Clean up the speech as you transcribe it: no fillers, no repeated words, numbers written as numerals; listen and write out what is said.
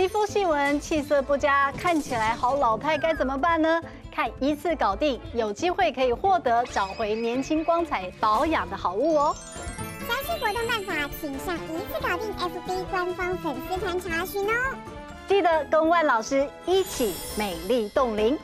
肌肤细纹、气色不佳，看起来好老态，该怎么办呢？看一次搞定，有机会可以获得找回年轻光彩、保养的好物哦。详细活动办法，请上一次搞定 FB 官方粉丝团查询哦。记得跟万老师一起美丽冻龄。